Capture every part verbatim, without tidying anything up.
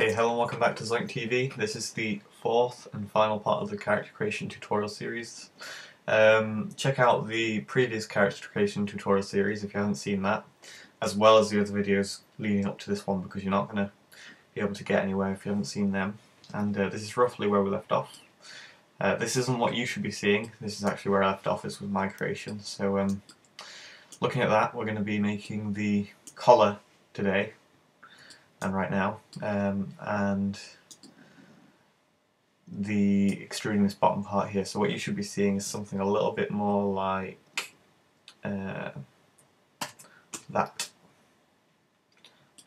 Okay, hello and welcome back to Zoink T V. This is the fourth and final part of the character creation tutorial series. Um, check out the previous character creation tutorial series if you haven't seen that, as well as the other videos leading up to this one, because you're not going to be able to get anywhere if you haven't seen them. And uh, this is roughly where we left off. Uh, this isn't what you should be seeing, this is actually where I left off, it's with my creation. So um, looking at that, we're going to be making the collar today. And right now, um, and the extruding this bottom part here. So what you should be seeing is something a little bit more like uh, that.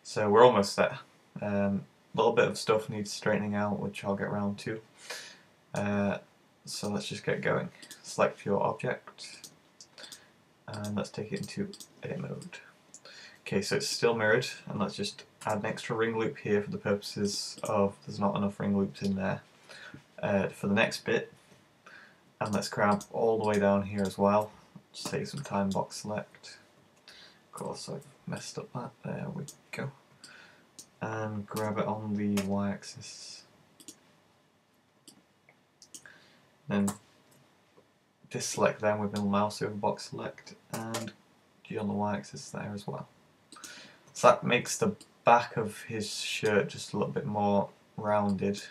So we're almost there. A um, little bit of stuff needs straightening out, which I'll get around to. Uh, so let's just get going. Select your object, and let's take it into edit mode. Okay, so it's still mirrored, and let's just add an extra ring loop here for the purposes of there's not enough ring loops in there uh, for the next bit. And let's grab all the way down here as well. Just take some time box select. Of course, I've messed up that. There we go. And grab it on the y-axis. Then deselect them with middle mouse over box select and G on the y-axis there as well. So that makes the back of his shirt just a little bit more rounded,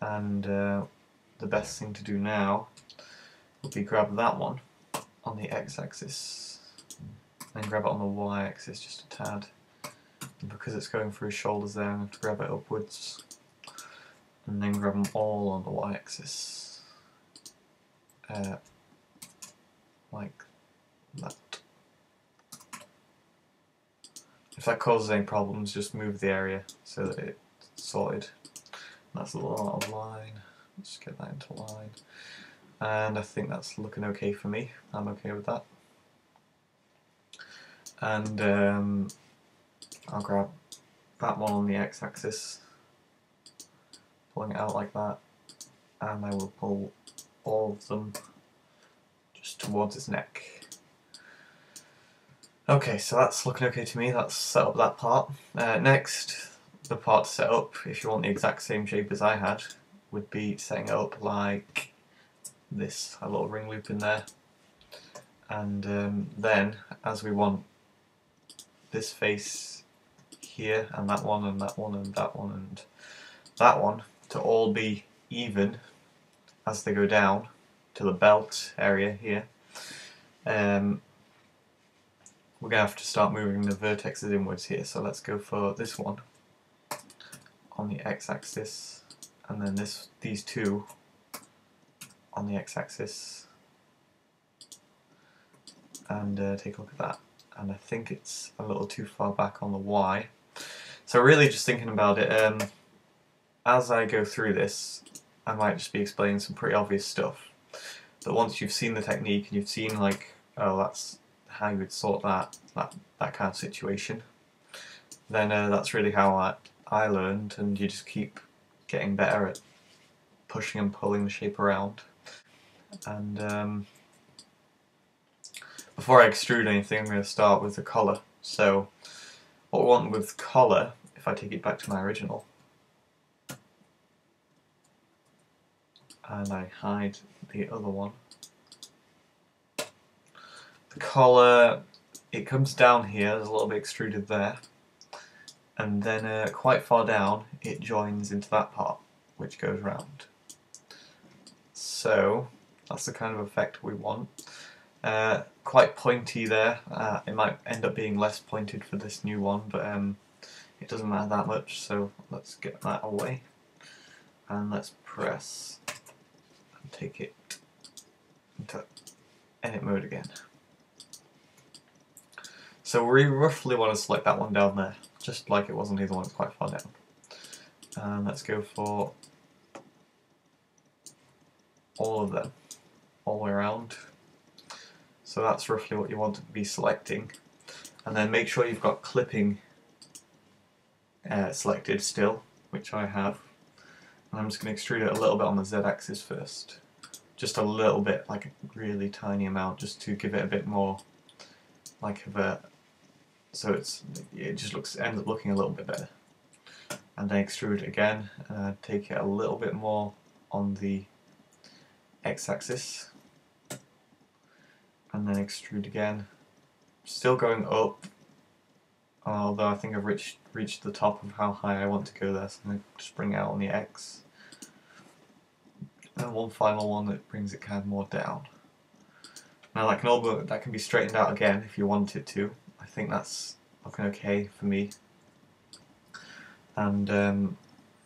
and uh, the best thing to do now would be grab that one on the x-axis and grab it on the y-axis just a tad, and because it's going through his shoulders there, I'm going to grab it upwards and then grab them all on the y-axis uh, like that. If that causes any problems, just move the area so that it's sorted. And that's a little out of line. Let's just get that into line. And I think that's looking okay for me. I'm okay with that. And um, I'll grab that one on the x-axis, pulling it out like that, and I will pull all of them just towards his neck. Okay, so that's looking okay to me, that's set up that part. Uh, next, the part to set up, if you want the exact same shape as I had, would be setting it up like this, a little ring loop in there. And um, then, as we want this face here, and that one, and that one, and that one, and that one, to all be even as they go down to the belt area here, um, we're going to have to start moving the vertexes inwards here, so let's go for this one on the x-axis, and then this, these two on the x-axis, and uh, take a look at that. And I think it's a little too far back on the y. So really just thinking about it, um, as I go through this, I might just be explaining some pretty obvious stuff. But once you've seen the technique and you've seen like, oh, that's how you would sort that, that, that kind of situation, then uh, that's really how I, I learned, and you just keep getting better at pushing and pulling the shape around. And um, before I extrude anything, I'm going to start with the collar. So what we want with collar, if I take it back to my original, and I hide the other one, the collar, it comes down here, there's a little bit extruded there, and then uh, quite far down it joins into that part which goes round. So that's the kind of effect we want. Uh, quite pointy there, uh, it might end up being less pointed for this new one, but um, it doesn't matter that much, so let's get that away and let's press and take it into edit mode again. So we roughly want to select that one down there, just like it was on the other one quite far down. And let's go for all of them, all the way around. So that's roughly what you want to be selecting. And then make sure you've got clipping uh, selected still, which I have. And I'm just going to extrude it a little bit on the z-axis first. Just a little bit, like a really tiny amount, just to give it a bit more like of a... So it's, it just looks ends up looking a little bit better. and then extrude again, and uh, take it a little bit more on the x-axis, and then extrude again, still going up, although I think I've reached, reached the top of how high I want to go there, so I'm going to just bring it out on the X, and one final one that brings it kind of more down. Now that can, all be, that can be straightened out again if you want it to. I think that's looking okay for me, and um,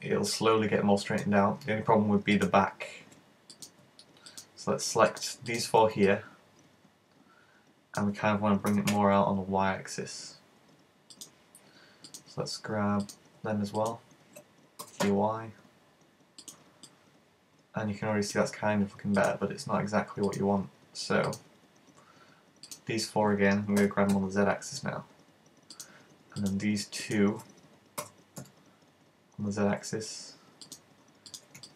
it'll slowly get more straightened out. The only problem would be the back, so let's select these four here, and we kind of want to bring it more out on the y-axis. So let's grab them as well, U I, and you can already see that's kind of looking better, but it's not exactly what you want. So these four again, I'm going to grab them on the z-axis now, and then these two on the z-axis,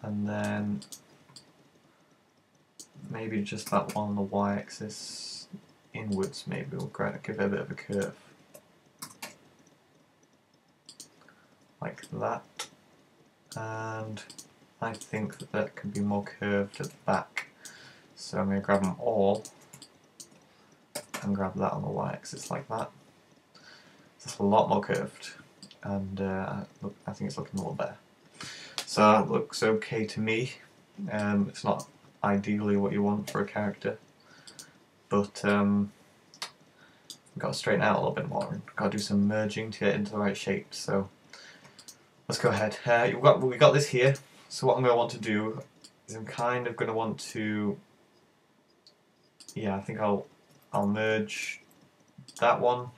and then maybe just that one on the y-axis inwards. Maybe we'll give it a bit of a curve like that, and I think that that can be more curved at the back, so I'm going to grab them all and grab that on the y-axis like that. It's a lot more curved, and uh, look, I think it's looking a little better. So that looks okay to me. Um, it's not ideally what you want for a character, but um, we've got to straighten out a little bit more, and got to do some merging to get into the right shape. So let's go ahead. Uh, you've got, we got this here. So what I'm going to want to do is I'm kind of going to want to, yeah, I think I'll I'll merge that one.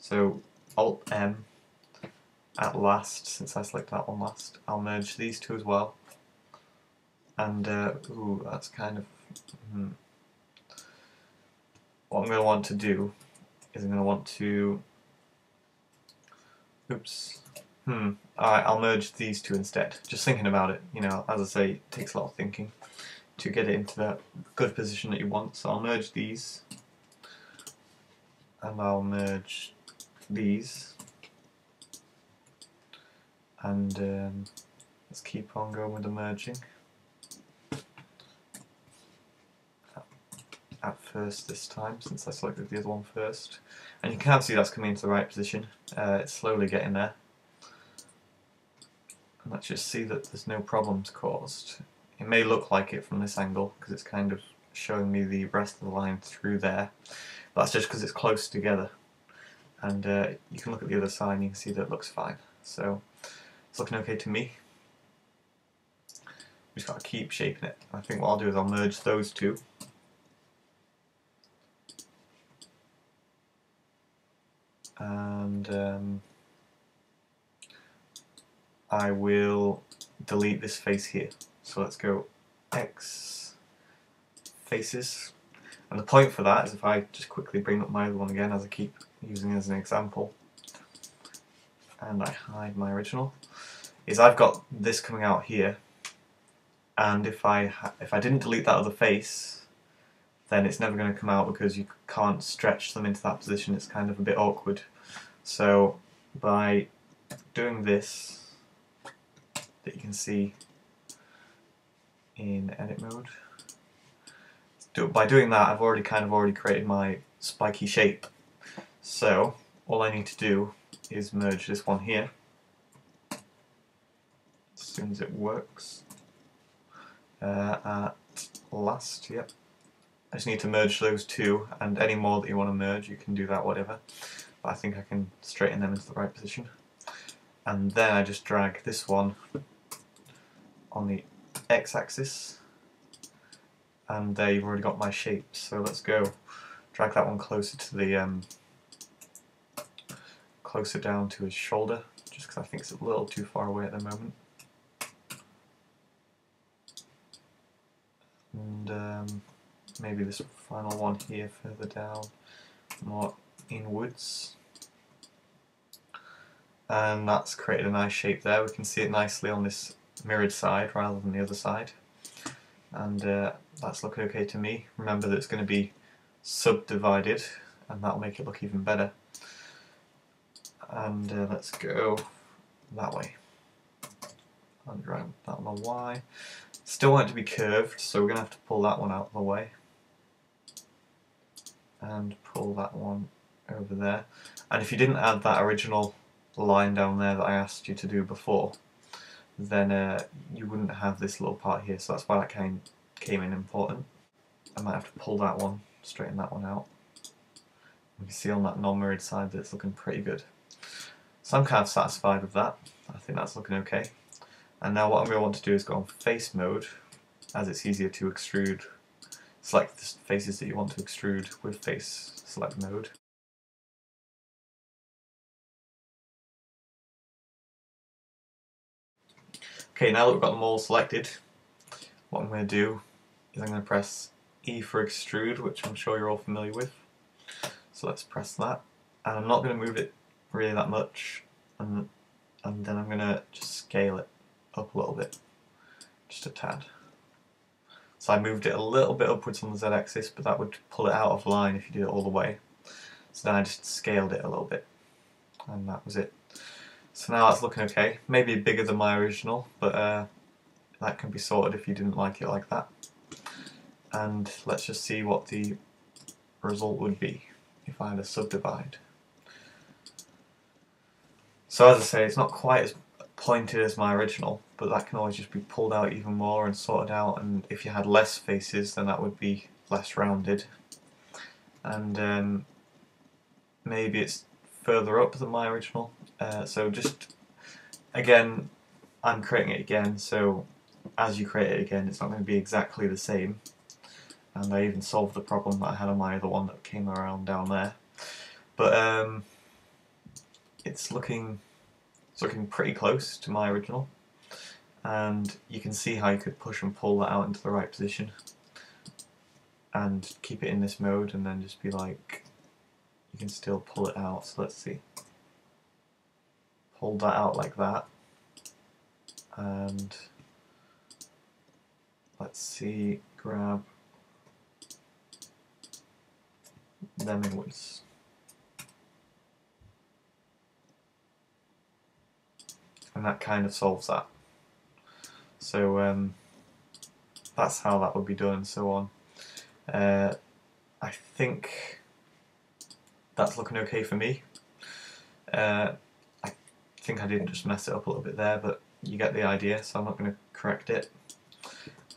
So Alt M at last, since I selected that one last. I'll merge these two as well. And uh, ooh, that's kind of hmm. What I'm going to want to do is I'm going to want to. Oops. Hmm. Alright, I'll merge these two instead. Just thinking about it, you know, as I say, it takes a lot of thinking to get it into that good position that you want. So I'll merge these, and I'll merge these, and um, let's keep on going with the merging. At first this time, since I selected the other one first, and you can see that's coming into the right position. Uh, it's slowly getting there. Let's just see that there's no problems caused. It may look like it from this angle because it's kind of showing me the rest of the line through there. That's just because it's close together. And uh, you can look at the other side and you can see that it looks fine. So it's looking okay to me. We just got to keep shaping it. I think what I'll do is I'll merge those two. And um, I will delete this face here. So let's go X faces, and the point for that is if I just quickly bring up my other one again, as I keep using as an example, and I hide my original, is I've got this coming out here, and if I ha if I didn't delete that other face, then it's never going to come out because you can't stretch them into that position. It's kind of a bit awkward. So by doing this, that you can see in edit mode. Do, by doing that, I've already kind of already created my spiky shape. So all I need to do is merge this one here. As soon as it works. Uh, at last, yep. I just need to merge those two, and any more that you want to merge, you can do that, whatever. But I think I can straighten them into the right position. And then I just drag this one on the x-axis, and there you've already got my shape. So let's go drag that one closer to the um, closer down to his shoulder, just because I think it's a little too far away at the moment. And um, maybe this final one here further down, more inwards. And that's created a nice shape there. We can see it nicely on this mirrored side rather than the other side, and uh, that's looking okay to me. Remember that it's going to be subdivided, and that'll make it look even better. And uh, let's go that way. And drag that on the Y. Still want it to be curved, so we're going to have to pull that one out of the way. And pull that one over there. And if you didn't add that original line down there that I asked you to do before, then uh, you wouldn't have this little part here, so that's why that came, came in important. I might have to pull that one, straighten that one out. You can see on that non-mirrored side that it's looking pretty good. So I'm kind of satisfied with that. I think that's looking okay. And now what I'm going to want to do is go on face mode, as it's easier to extrude, select the faces that you want to extrude with face select mode. Okay, now that we've got them all selected, what I'm going to do is I'm going to press E for extrude, which I'm sure you're all familiar with. So let's press that, and I'm not going to move it really that much, and, and then I'm going to just scale it up a little bit, just a tad. So I moved it a little bit upwards on the Z-axis, but that would pull it out of line if you did it all the way. So then I just scaled it a little bit, and that was it. So now that's looking okay, maybe bigger than my original, but uh, that can be sorted if you didn't like it like that. And let's just see what the result would be if I had a subdivide. So as I say, it's not quite as pointed as my original, but that can always just be pulled out even more and sorted out, and if you had less faces then that would be less rounded. And um, maybe it's further up than my original, uh, so just again, I'm creating it again, so as you create it again it's not going to be exactly the same. And I even solved the problem that I had on my other one that came around down there. But um, it's looking it's looking pretty close to my original, and you can see how you could push and pull that out into the right position and keep it in this mode, and then just be like, you can still pull it out. So let's see, pull that out like that, and let's see, grab them inwards. And that kind of solves that. So um, that's how that would be done, and so on. Uh, I think that's looking okay for me. Uh, I think I did just mess it up a little bit there, but you get the idea, so I'm not going to correct it.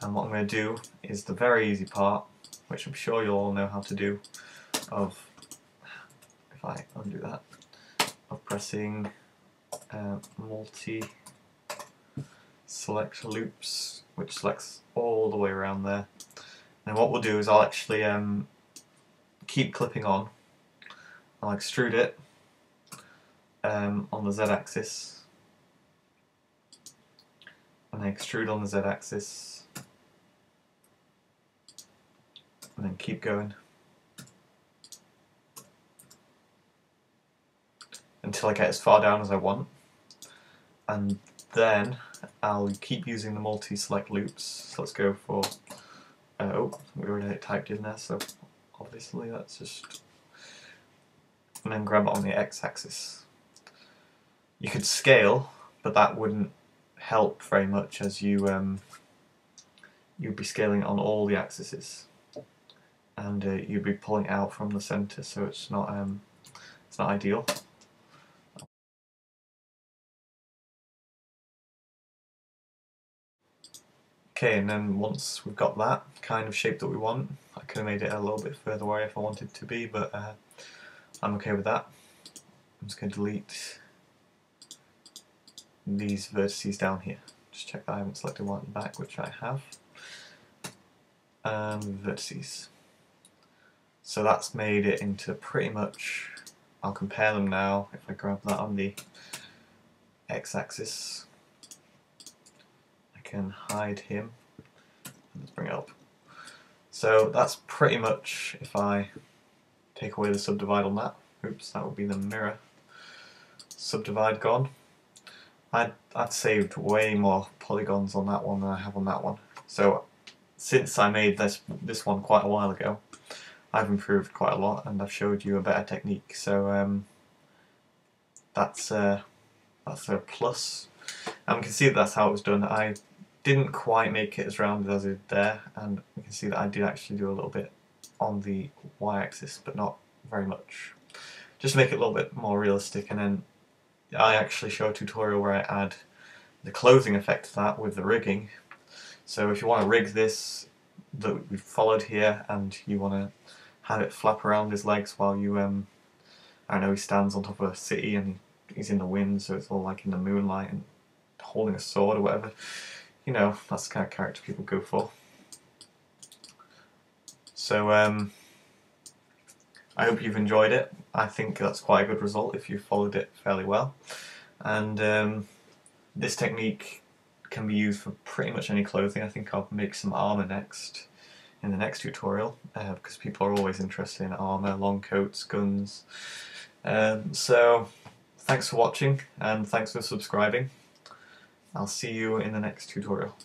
And what I'm going to do is the very easy part, which I'm sure you'll all know how to do, of, if I undo that, of pressing uh, multi select loops, which selects all the way around there. And what we'll do is I'll actually um, keep clipping on, I'll extrude it um, on the Z axis, and then extrude on the Z axis, and then keep going until I get as far down as I want, and then I'll keep using the multi-select loops. So let's go for, uh, oh, we already had it typed in there, so obviously that's just, and then grab it on the X-axis. You could scale, but that wouldn't help very much, as you, um, you'd be scaling on all the axes, and uh, you'd be pulling out from the centre, so it's not, um, it's not ideal. Okay, and then once we've got that kind of shape that we want, I could have made it a little bit further away if I wanted to be, but uh, I'm okay with that. I'm just going to delete these vertices down here. Just check that I haven't selected one at the back, which I have. And vertices. So that's made it into pretty much, I'll compare them now if I grab that on the X-axis. Can hide him. Let's bring it up. So that's pretty much, if I take away the subdivide on that, oops, that would be the mirror subdivide gone. I'd, I'd saved way more polygons on that one than I have on that one. So since I made this this one quite a while ago, I've improved quite a lot, and I've showed you a better technique. So um, that's uh, that's a plus. And we can see that that's how it was done. I didn't quite make it as rounded as I did there, and you can see that I did actually do a little bit on the y-axis, but not very much. Just make it a little bit more realistic, and then I actually show a tutorial where I add the clothing effect to that with the rigging. So if you want to rig this that we've followed here, and you want to have it flap around his legs while you, um, I don't know, he stands on top of a city and he's in the wind, so it's all like in the moonlight and holding a sword or whatever. You know, that's the kind of character people go for. So, um, I hope you've enjoyed it. I think that's quite a good result if you followed it fairly well. And um, this technique can be used for pretty much any clothing. I think I'll make some armour next, in the next tutorial, uh, because people are always interested in armour, long coats, guns. Um, so, thanks for watching, and thanks for subscribing. I'll see you in the next tutorial.